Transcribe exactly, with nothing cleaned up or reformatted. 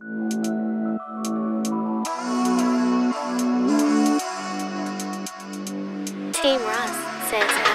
Team Ross says